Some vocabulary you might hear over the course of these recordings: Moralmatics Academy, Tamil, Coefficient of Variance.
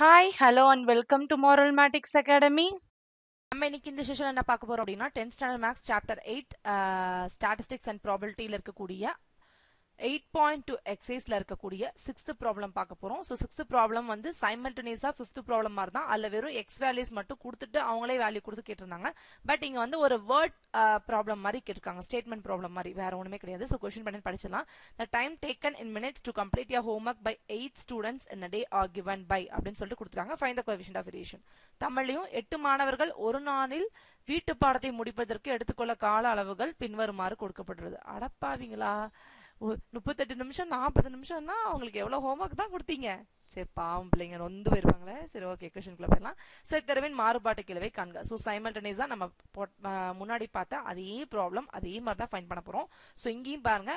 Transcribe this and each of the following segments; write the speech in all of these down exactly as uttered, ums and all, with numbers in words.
Hi, hello and welcome to Moralmatics Academy. நம்ம இன்னைக்கு இந்த செஷன்ல என்ன பார்க்க போறோம் அப்படினா tenth standard maths chapter eight statistics and probability ல இருக்கக்கூடிய eight point two எக்ஸசைஸ் ல இருக்கக்கூடிய sixth ப்ராப்ளம் பார்க்க போறோம். சோ sixth ப்ராப்ளம் வந்து சைமல்டேனியஸா fifth ப்ராப்ளம் மாதிரி தான். அதுல வெறும் x வேல்யூஸ் மட்டும் கொடுத்துட்டு அவங்களே வேல்யூ கொடுத்து கேட்டிருந்தாங்க. பட் இங்க வந்து ஒரு வேர்ட் ப்ராப்ளம் மாதிரி கேட்டிருக்காங்க. ஸ்டேட்மென்ட் ப்ராப்ளம் மாதிரி வேற ஒண்ணுமே கிடையாது. சோ क्वेश्चन பண்ணி படிச்சலாம். The time taken in minutes to complete your homework by eight students in a day are given by அப்படினு சொல்லிட்டு கொடுத்துறாங்க. Find the coefficient of variation. தமிழிலும் எட்டு மாணவர்கள் ஒரு நாளில் வீட்டு பாடத்தை முடிப்பதற்கு எடுத்துக்கொள்ள கால அளவுகள் பின்வருமாறு கொடுக்கப்பட்டுள்ளது. அடப்பாவீங்களா, முப்பத்தெட்டு நிமிஷம் நாற்பது நிமிஷம்னா அவங்களுக்கு எவ்வளவு ஹோம்ஒர்க் தான் கொடுத்தீங்க. சரி, பாவம் பிள்ளைங்க நொந்து போயிருப்பாங்களே. சரி, ஓகே, கொஸ்டின் குள்ள போயிடலாம். சோ இத்தரவின் மாறுபாட்டு கிளவை காண்க. சோ சைமல்டேனியஸா நம்ம முன்னாடி பார்த்தா அதே ப்ராப்ளம் அதே மாதிரி தான் ஃபைண்ட் பண்ண போறோம். சோ இங்கேயும் பாருங்க,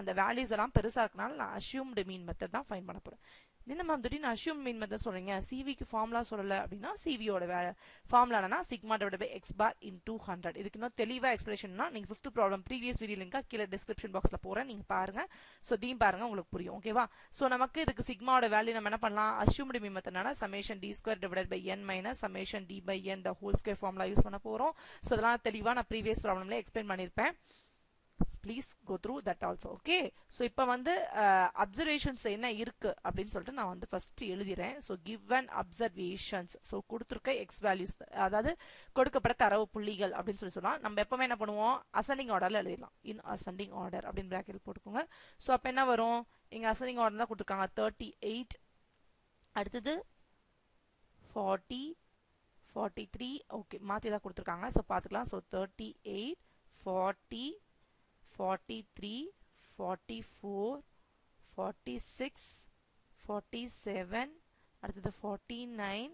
அந்த வேல்யூஸ் எல்லாம் பெருசா இருக்கனால நான் அசியூம்டு மீன் மெத்தட் தான் ஃபைண்ட் பண்ண போறேன். என்ன மேம் திடீர்னு அசியூம் மீன் மெத்தட் சொல்றீங்க, சிவிக்கு ஃபார்முலா சொல்லல அப்படின்னா சிவியோட ஃபார்முலா என்னன்னா sigma divided by x bar into hundred. இதுக்கு இன்னும் தெளிவா எக்ஸ்பிளேஷன்னா நீங்க ஃபிஃப்த் ப்ராப்ளம் ப்ரீவியஸ் வீடியோ லிங்கா கீழே டிஸ்கிரிப்ஷன் பாக்ஸ்ல போறேன், நீங்க பாருங்க. சோ தீம் பாருங்க, உங்களுக்கு புரியும். ஓகேவா? சோ நமக்கு இதுக்கு சிக்மாவோட வேல்யூ நம்ம என்ன பண்ணலாம், அசியூம்டு மீன் மெத்தட்னா summation d square divided by n minus summation d by n the whole square formula use பண்ண போறோம். சோ அதெல்லாம் தெளிவா நான் ப்ரீவியஸ் ப்ராப்ளம்ல எக்ஸ்பிளைன் பண்ணிருப்பேன். Please go through that also. Okay. So இப்ப வந்து observations என்ன இருக்கு அப்படின்னு சொல்லிட்டு நான் வந்து first எழுதிறேன். So given observations. So கொடுத்திருக்க x values, அதாவது கொடுக்கப்பட்ட தரவு புள்ளிகள் அப்படின்னு சொல்லி சொல்லலாம். நம்ம எப்பவுமே என்ன பண்ணுவோம், ascending orderல எழுதிடலாம். In ascending order அப்படின்னு bracket போட்டுக்கோங்க. So அப்ப என்ன வரும், இங்க ascending order தான் கொடுத்திருக்காங்க. thirty-eight, அடுத்தது forty, forty-three. Okay, மாத்தி தான் கொடுத்திருக்காங்க. So பாத்துக்கலாம். So thirty-eight, forty, forty-three, forty-four, forty-six, forty-seven, அடுத்தது forty-nine,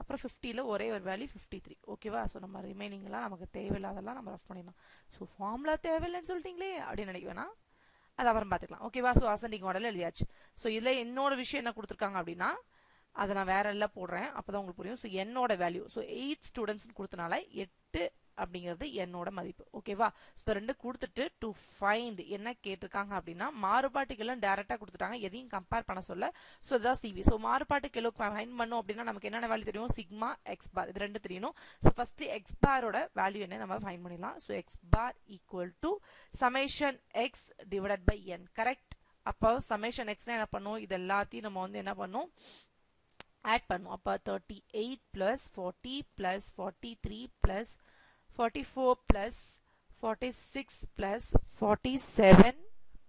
அப்புறம் fiftyல ஒரே ஒரு வேல்யூ fifty-three. ஓகேவா? சோ நம்ம ரிமைனிங் எல்லாம் நமக்கு தேவையில்லாதெல்லாம் நம்ம ரஃப் பண்ணிடலாம். சோ ஃபார்முலா தேவையில்லைன்னு சொல்லிட்டீங்களே அப்படின்னு நினைக்க வேணாம், அது அப்புறம் பார்த்துக்கலாம். ஓகேவா? சோ அசெண்டிங் ஆர்டர்ல எழுதியாச்சு. சோ இதுல என்னோட விஷயம் என்ன கொடுத்துருக்காங்க அப்படின்னா அதை நான் வேற எல்லாம் போடுறேன், அப்பதான் உங்களுக்கு புரியும். சோ என்னோட வேல்யூ, சோ எயிட் ஸ்டூடெண்ட்ஸ் கொடுத்தனால எட்டு அப்படிங்கிறது என்னோட மதிப்பு. ஓகேவா? சோ ரெண்டு கொடுத்துட்டு டு ஃபைண்ட் என்ன கேட்டிருக்காங்க அப்படின்னா மாறுபாட்டுகளும் டைரக்டா கொடுத்துட்டாங்க, எதையும் கம்பேர் பண்ண சொல்ல. சோ அதான் சிவி. சோ மாறுபாட்டுகளும் ஃபைண்ட் பண்ணோம் அப்படின்னா நமக்கு என்னென்ன வேல்யூ தெரியும், சிக்மா எக்ஸ் பார், இது ரெண்டு தெரியணும். சோ ஃபர்ஸ்ட் எக்ஸ் பாரோட வேல்யூ என்ன நம்ம ஃபைண்ட் பண்ணிடலாம். So x bar equal to summation x divided by n. Correct? அப்போ சமேஷன் எக்ஸ்னா என்ன பண்ணும், இது எல்லாத்தையும் நம்ம வந்து என்ன பண்ணும், ஆட் பண்ணும். அப்போ thirty eight plus forty plus forty three plus forty-four plus forty-six plus forty-seven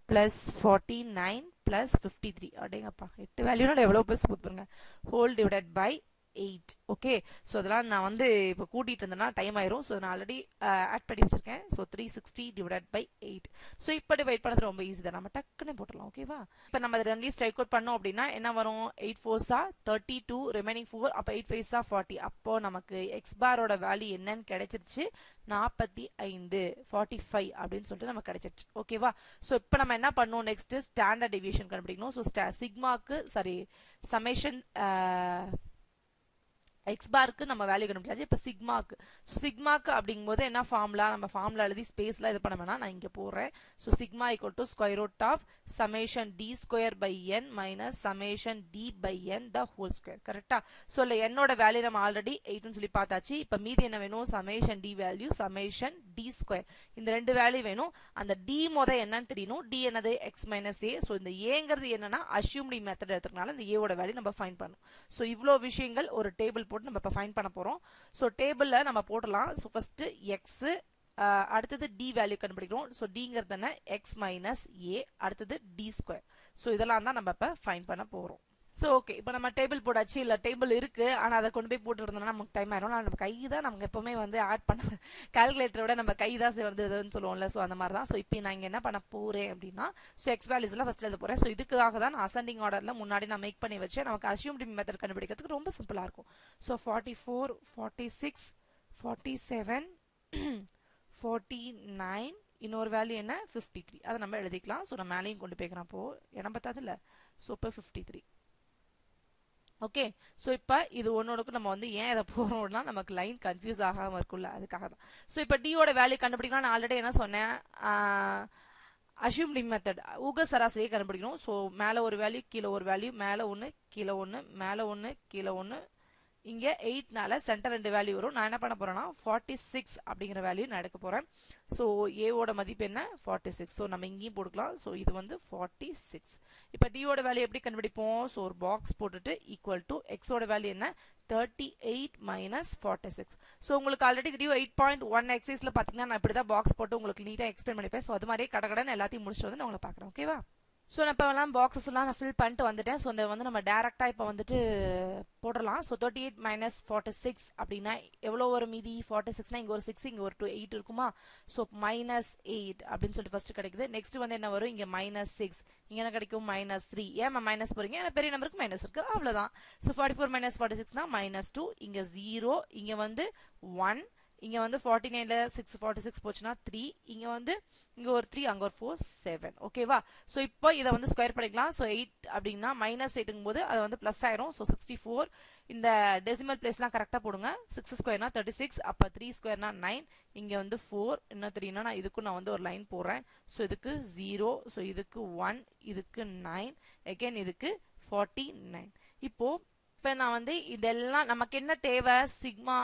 plus forty-nine plus fifty-three. அடேங்கப்பா, எட்டு வேல்யூனா எவ்வளவு பெருசு போடுறீங்க, whole divided by eight. Okay? So அதெல்லாம் நான் வந்து இப்ப கூட்டிட்டு இருந்தேனா டைம் ஆயிரும். சோ நான் ஆல்ரெடி ஆட் பண்ணி வச்சிருக்கேன். So three sixty divided by eight. So இப்ப டிவைட் பண்றது ரொம்ப ஈஸி தான், நம்ம டக்குனே போட்டுறலாம். ஓகேவா? இப்ப நம்ம ரெண்டையும் ஸ்ட்ரைக் அவுட் பண்ணோம் அப்படினா என்ன வரும், eight fours are thirty-two, remaining four, அப்ப eight fives are forty. அப்போ நமக்கு x பாரோட வேல்யூ என்னன்னு கிடைச்சிருச்சு, forty-five அப்படினு சொல்லிட்டு நமக்கு கிடைச்சிருச்சு. ஓகேவா? சோ இப்போ நம்ம என்ன பண்ணோம், நெக்ஸ்ட் ஸ்டாண்டர்ட் டிவியேஷன் கண்டுபிடிக்கணும். சோ சிக்மாக்கு சாரி சமேஷன் x barக்கு நம்ம வேல்யூ கண்டுபிடிச்சாச்சு. இப்ப சிக்மாக்கு, சோ சிக்மாக்கு அப்படிங்கும்போது என்ன ஃபார்முலா, நம்ம ஃபார்முலா எழுதி ஸ்பேஸ்ல இது பண்ண வேணா, நான் இங்க போறேன். So sigma equal to square root of summation d square by n minus summation d by n the whole square. கரெக்டா? சோ இல்ல என்னோட வேல்யூ நம்ம ஆல்ரெடி எயிட்னு சொல்லி பார்த்தாச்சு. இப்ப மீதி என்ன வேணும், summation d value summation d square, இந்த ரெண்டு வேல்யூ வேணும். அந்த டி மொத என்னன்னு தெரியணும். டி என்னது, எக்ஸ் மைனஸ் ஏ. சோ இந்த ஏங்கிறது என்னன்னா அசியூம்டு மெத்தட் எடுத்துக்கனால இந்த ஏவோட வேல்யூ நம்ம ஃபைண்ட் பண்ணணும். சோ இவ்ளோ விஷயங்கள் ஒரு டேபிள் போட்டு நம்ம இப்ப ஃபைண்ட் பண்ண போறோம். சோ டேபிள்ல நம்ம போடலாம். சோ ஃபர்ஸ்ட் x, அடுத்து d வேல்யூ கண்டுபிடிக்கிறோம். சோ dங்கிறது என்ன, x minus a, அடுத்து d ஸ்கொயர். சோ இதெல்லாம் தான் நம்ம இப்ப ஃபைண்ட் பண்ண போறோம். சோ ஓகே, இப்ப நம்ம டேபிள் போடாச்சு. இல்ல டேபிள் இருக்கு, ஆனா அதை கொண்டு போய் போட்டு இருந்தோம்னா நமக்கு டைம் ஆயிரும். நம்ம கை தான், நமக்கு எப்பவுமே வந்து ஆட் பண்ண கால்குலேட்டரை விட நம்ம கை தான் சேர்ந்ததுன்னு சொல்லுவோம்ல. சோ அந்த மாதிரி தான். சோ இப்போ நான் இங்க என்ன பண்ண போறேன் அப்படின்னா, சோ எக்ஸ் வேல்யூஸ் எல்லாம் ஃபர்ஸ்ட் எழுத போறேன். சோ இதுக்காக தான் அசெண்டிங் ஆர்டர்ல முன்னாடி நான் மேக் பண்ணி வச்சேன். நமக்கு அசியூம்டு மெத்தட் கண்டுபிடிக்கிறதுக்கு ரொம்ப சிம்பிளா இருக்கும். So forty four, forty six, forty seven, forty nine, இன்னொரு வேல்யூ என்ன ஃபிஃப்டி த்ரீ, அதை நம்ம எழுதிக்கலாம். சோ நம்ம மேலையும் கொண்டு போய்க்கிறேன். அப்போ இடம் பத்தாது இல்ல. சோ இப்போ ஃபிஃப்டி த்ரீ. ஓகே? சோ இப்ப இது ஒன்னொருக்கு நம்ம வந்து ஏன் இதை போறோம்னா நமக்கு லைன் கன்ஃபியூஸ் ஆகாம இருக்கும்ல, அதுக்காக தான். சோ இப்ப டி யோட வேல்யூ கண்டுபிடிக்கலாம். நான் ஆல்ரெடி என்ன சொன்னேன், assumed method uga sarasari kanupidikrom. So mele or value kila or value mele one kila one mele one kila one inge eight nala center and value varum na enna panna porana forty-six abingra value na edukka poren. So a oda madip enna forty-six. So nam ingiyum podukalam. So idu vandu forty-six. Ipa d oda value eppadi kanupidipom. So or box potuttu equal to x oda value enna thirty-eight minus forty-six. So ungalku already video eight point one exercise la pathina na ipdi da box potu ungalku neat ah explain panipen. So adhu mari kadakadana ellathiyum mudichirundha na ungala paakran. Okay va. So now we have boxes and fill pant vanditen. So we have direct type vandittu podralam. So thirty-eight minus forty-six appadina evlo oru midi forty-six na inga oru six inga oru two eight irukuma. So minus eight appdin solli first kedaikudhu. Next vandha enna varum inga minus six inga enna kedaikum minus three. Ema minus poringa ena periya number ku minus irukku avladha. So forty-four minus forty-six na minus two inga zero inga vandu one. இங்க வந்து forty-nine ல six forty-six போச்சுனா three இங்க வந்து இங்க ஒரு three அங்க ஒரு four seven. ஓகேவா. சோ இப்போ இத வந்து ஸ்கொயர் பண்ணிக்கலாம். சோ eight அப்படினா minus eight ங்கும்போது அது வந்து பிளஸ் ஆயிரும். சோ sixty-four இந்த டெசிமல் பிளேஸ்லாம் கரெக்ட்டா போடுங்க. six square னா thirty-six, அப்ப three square னா nine, இங்க வந்து four, இன்ன three னா நான் இதுக்கு நான் வந்து ஒரு லைன் போடுறேன். சோ இதுக்கு zero, சோ இதுக்கு one, இதுக்கு nine, again இதுக்கு forty-nine. இப்போ இப்ப நான் வந்து இதெல்லாம் நமக்கு என்ன தேவை சிக்மா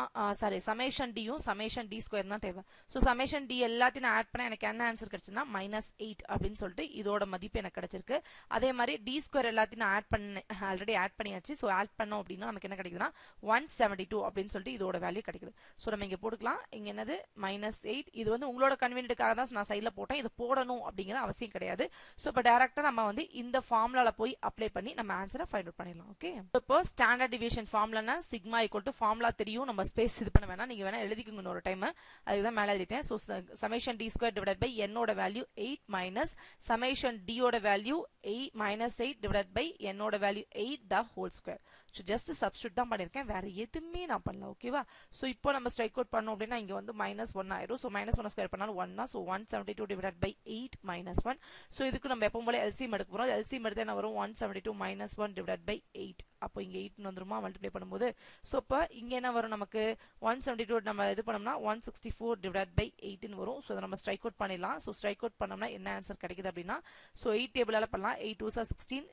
சாரி சமேஷன் டி யும் சமேஷன் டி ஸ்கொயர் தான் தேவை. சோ சமேஷன் டி எல்லாத்தையும் ஆட் பண்ண எனக்கு என்ன ஆன்சர் கிடைச்சதுன்னா minus eight அப்படினு சொல்லிட்டு இதோட மதிப்பு எனக்கு கிடைச்சிருக்கு. அதே மாதிரி டி ஸ்கொயர் எல்லாத்தையும் ஆட் பண்ண ஆல்ரெடி ஆட் பண்ணியாச்சு. சோ ஆட் பண்ணோம் அப்படினா நமக்கு என்ன கிடைக்குதுன்னா one seventy-two அப்படினு சொல்லிட்டு இதோட வேல்யூ கிடைக்குது. சோ நம்ம இங்க போட்டுக்கலாம். இங்க என்னது minus eight. இது வந்து உங்களோட கன்வீனியன்ட்காக தான் நான் சைடுல போட்டேன். இது போடணும் அப்படிங்கற அவசியம் கிடையாது. சோ இப்ப டைரக்ட்டா நம்ம வந்து இந்த ஃபார்முலால போய் அப்ளை பண்ணி நம்ம ஆன்சரை ஃபைண்ட் அவுட் பண்ணிடலாம். ஓகே. இப்போ standard deviation formula na sigma equal to formula தெரியும். நம்ம ஸ்பேஸ் இது பண்ண வேணாம். நீங்க வேணா எழுதிக்கங்க இன்னொரு டைம். அதுக்கு தான் மேல எழுதிட்டேன். So summation d square divided by n ஓட வேல்யூ eight minus summation d ஓட வேல்யூ eight minus eight divided by n ஓட வேல்யூ eight the whole square. சோ ஜஸ்ட் சப்ஸ்டிட்யூட் தான் பண்ணிருக்கேன். வேற எதுமே நான் பண்ணல. ஓகேவா. சோ இப்போ நம்ம ஸ்ட்ரைக் அவுட் பண்ணோம் அப்படினா இங்க வந்து minus one ஆயிடும். சோ minus one ஸ்கொயர் பண்ணா one தான். So one seventy-two divided by eight minus one. So இதுக்கு நம்ம எப்பவும் போல L C M எடுக்க போறோம். L C M எடுத்தா என்ன வரும் one seventy-two minus one divided by eight. அப்போ இங்க eight னு வந்துருமா மல்டிப்ளை பண்ணும்போது. சோ அப்ப இங்க என்ன வரும் நமக்கு one seventy-two நம்ம இது பண்ணோம்னா one sixty-four divided by eight னு வரும். சோ இத நம்ம ஸ்ட்ரைக் அவுட் பண்ணிடலாம். சோ ஸ்ட்ரைக் அவுட் பண்ணோம்னா என்ன ஆன்சர் கிடைக்குது அப்படினா சோ eight டேபிளால பண்ணலாம். eight twos are sixteen,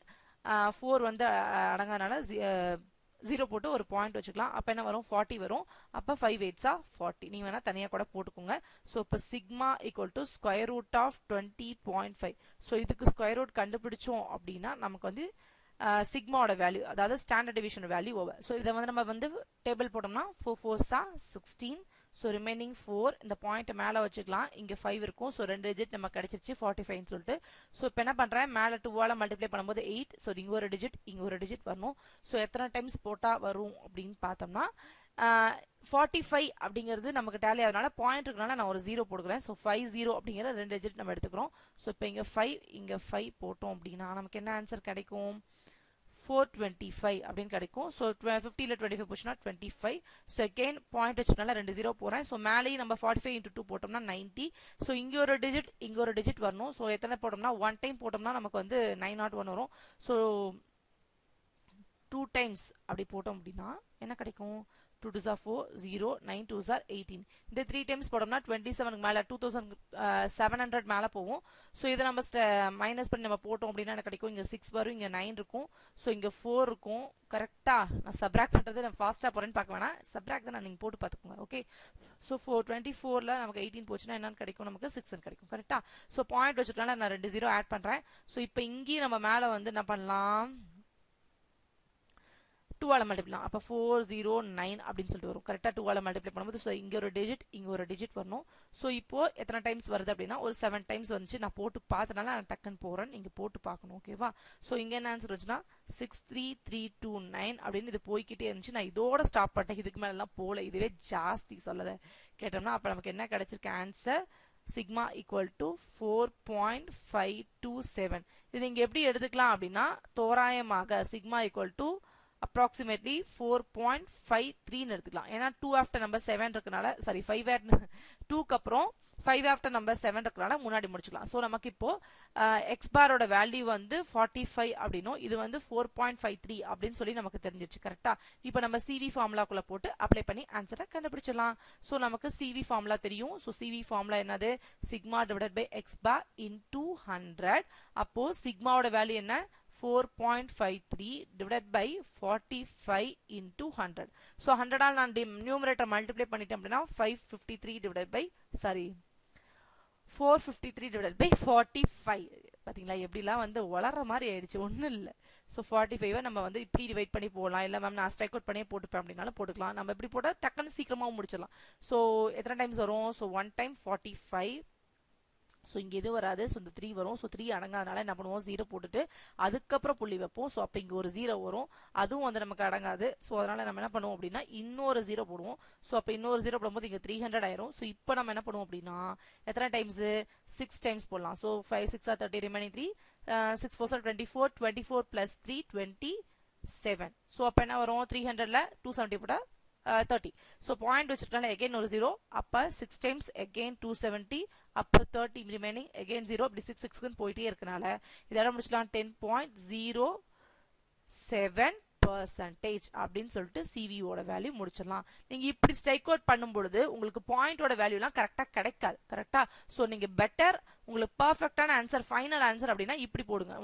four வந்து அடங்கனால zero போட்டு ஒரு பாயிண்ட் வச்சுக்கலாம். அப்ப என்ன வரும் forty வரும். அப்ப five eights are forty. நீங்க வேணா தனியா கூட போட்டுக்கோங்க. சோ இப்ப சிக்மா equal to square root of twenty point five. So இதுக்கு square root கண்டுபிடிச்சோம் அப்படினா நமக்கு வந்து Uh, sigma order value, that is standard deviation value over. So if the table potamna four fours are sixteen. So remaining four in the point mala vachikalam inga five irukum. So two digit namak kadichiruchu forty-five nu solittu. So ipo enna pandren mala two ala multiply பண்ணும்போது eight. So inga oru digit inga oru digit varnum. So ethana times pota varum appdin paathamna forty-five அப்படிங்கிறது நமக்கு tally அதனால point இருக்கனால நான் ஒரு zero போடுறேன். So fifty அப்படிங்கற ரெண்டு டிஜிட் நம்ம எடுத்துக்கறோம். சோ இப்போ இங்க five இங்க five போட்டோம் அப்படினா நமக்கு என்ன ஆன்சர் கிடைக்கும் four twenty-five அப்படிን கிடைக்கும். சோ fifty ல twenty-five போச்சுனா twenty-five. சோ again பாயிண்ட் வச்சனால ரெண்டு zero போறேன். சோ மேலே நம்ம forty-five into two போட்டோம்னா ninety. சோ இங்க ஒரு டிஜிட் இங்க ஒரு டிஜிட் வரணும். சோ எத்தனை போட்டோம்னா one டைம் போட்டோம்னா நமக்கு வந்து nine oh one வரும். சோ two times அப்படி போட்டோம் அப்படினா என்ன கிடைக்கும் two twos are four, zero, nine twos are eighteen. இந்த three times போடம்னா twenty-seven மேல two thousand seven hundred மேல போகும். சோ இத நம்ம மைனஸ் பண்ணி நம்ம போட்டோம் அப்படினா என்ன கிடைக்கும் இங்க six வரும் இங்க nine இருக்கும். சோ இங்க four இருக்கும். கரெக்ட்டா நான் சப்ட்ராக்ட் பண்றது நான் ஃபாஸ்டா போறேன்னு பார்க்கவேனா சப்ட்ராக்ட் தான் நீங்க போட்டு பாத்துக்கோங்க. ஓகே. சோ four twenty-four ல நமக்கு eighteen போச்சுனா என்ன கிடைக்கும் நமக்கு six ன்னு கிடைக்கும். கரெக்ட்டா. சோ பாயிண்ட் வச்சிட்டனால நான் ரெண்டு zero ஆட் பண்றேன். சோ இப்போ இங்க நம்ம மேல வந்து என்ன பண்ணலாம் two ஆல மல்டிப்ளை அப்ப four zero nine அப்படினு சொல்லிட்டு வரும். கரெக்ட்டா two ஆல மல்டிப்ளை பண்ணும்போது சோ இங்க ஒரு டிஜிட் இங்க ஒரு டிஜிட் வரணும். சோ இப்போ எத்தனை டைம்ஸ் வருது அப்படினா ஒரு seven டைம்ஸ் வந்துச்சு. நான் போட்டு பார்த்தனால நான் டக்கன் போறேன். நீங்க போட்டு பார்க்கணும். ஓகேவா. சோ இங்க என்ன ஆன்சர் வந்துச்சுனா six three three two nine அப்படினு இது போய்க்கிட்டே இருந்துச்சு. நான் இதோட ஸ்டாப் பண்ணிட்டேன். இதுக்கு மேல எல்லாம் போல இதுவே ஜாஸ்தி சொல்லதே கேட்டோம்னா அப்ப நமக்கு என்ன கிடைச்சிருக்கு answer sigma equal to four point five two seven. இது இங்க எப்படி எடுத்துக்கலாம் அப்படினா தோராயமாக sigma equal to approximately four point five three னு எடுத்துக்கலாம். ஏனா two after number seven இருக்கனால sorry five after two க்கு அப்புறம் five after number seven இருக்கனால முன்னாடி முடிச்சுக்கலாம். சோ நமக்கு இப்போ x bar ஓட வேல்யூ வந்து forty-five அப்படினோ இது வந்து four point five three அப்படினு சொல்லி நமக்கு தெரிஞ்சிச்சு கரெக்ட்டா. இப்போ நம்ம C V ஃபார்முலாக்குள்ள போட்டு அப்ளை பண்ணி ஆன்சரை கண்டுபிடிச்சலாம். சோ நமக்கு C V ஃபார்முலா தெரியும். சோ C V ஃபார்முலா என்னது sigma divided by x bar into one hundred. அப்போ sigma ஓட வேல்யூ என்ன four point five three divided by forty-five into one hundred. So one hundred ஆல் நான் numerator multiply பண்ணிட்டேன் அப்படினா five fifty-three divided by sorry four fifty-three divided by forty-five. பாத்தீங்களா எப்படிலாம் வந்து வளர்ற மாதிரி ஆயிடுச்சு ஒண்ணு இல்ல. So forty-five நம்ம வந்து இப்படி டிவைட் பண்ணி போலாம். இல்ல மேம் நான் ஸ்ட்ரைக் அவுட் பண்ணியே போட்டுப்பேன் அப்படினாலும் போட்டுக்கலாம். நம்ம இப்படி போட்டா டக்குன்னு சீக்கிரமா முடிச்சிடலாம். So எத்தனை டைம்ஸ் வரும்? So one time forty-five. So இங்க எது வராது? So இந்த three வரும். So three அடங்காதனால என்ன பண்ணுவோம்? zero போட்டுட்டு அதுக்கப்புறம் புள்ளி வைப்போம். So அப்ப இங்க ஒரு zero வரும். அதுவும் வந்து நமக்கு அடங்காது. So அதனால நம்ம என்ன பண்ணுவோம் அப்படினா இன்னொரு zero போடுவோம். So அப்ப இன்னொரு zero போடும்போது இங்க three hundred ஆயிரும். So இப்போ நம்ம என்ன பண்ணுவோம் அப்படினா எத்தனை டைம்ஸ்? six டைம்ஸ் போடலாம். So five six thirty remaining three, six four twenty-four, twenty-four plus three twenty-seven. So அப்ப என்ன வரும்? three hundred ல two seventy போட்டா thirty. So point வச்சிருக்கனால again ஒரு zero, அப்ப six times again two seventy, அப்ப thirty remaining again zero, இப்படி six six க்கு போயிட்டே இருக்கனால இதோட முடிச்சலாம் ten point zero seven percentage அப்படினு சொல்லிட்டு C V ஓட வேல்யூ முடிச்சலாம். நீங்க இப்படி ஸ்ட்ரைக் அவுட் பண்ணும்போது உங்களுக்கு பாயிண்ட் ஓட வேல்யூலாம் கரெக்ட்டா கிடைக்காது கரெக்ட்டா. சோ நீங்க பெட்டர் உங்களுக்கு பெர்ஃபெக்ட்டான ஆன்சர் ஃபைனல் ஆன்சர் அப்படினா இப்படி போடுங்க.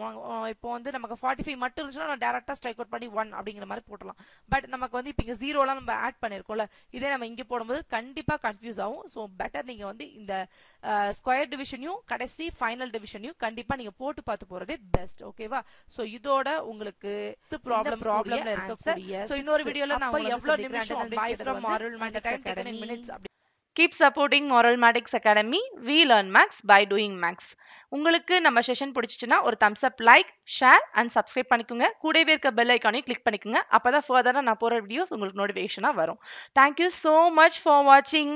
இப்போ வந்து நமக்கு forty-five மட்டும் இருந்துச்சுனா நான் டைரக்டா ஸ்ட்ரைக் அவுட் பண்ணி one அப்படிங்கிற மாதிரி போடலாம். பட் நமக்கு வந்து இப்போ இங்க zero லாம் நம்ம ஆட் பண்ணிருக்கோம்ல, இதே நம்ம இங்க போடும்போது கண்டிப்பா கன்ஃபியூஸ் ஆகும். சோ பெட்டர் நீங்க வந்து இந்த ஸ்கொயர் டிவிஷனையும் கடைசி ஃபைனல் டிவிஷனையும் கண்டிப்பா நீங்க போட்டு பார்த்து போறதே பெஸ்ட். ஓகேவா? சோ இதோட உங்களுக்கு ப்ராப்ளம் ப்ராப்ளம்ல இருக்கக்கூடிய சோ இன்னொரு வீடியோல நான் எவ்வளவு நிமிஷம் bye from Moralmatics Academy minutes. Keep supporting Moralmatics Academy. We learn maths by doing maths. உங்களுக்கு நம்ம செஷன் பிடிச்சிச்சுன்னா ஒரு thumbs up, like, share and subscribe பண்ணிக்கோங்க. கூடவே இருக்க bell icon-ஐ click பண்ணிக்கோங்க. அப்பதான் ஃபர்தரா நான் போற வீடியோஸ் உங்களுக்கு நோட்டிஃபிகேஷனா வரும். Thank you so much for watching.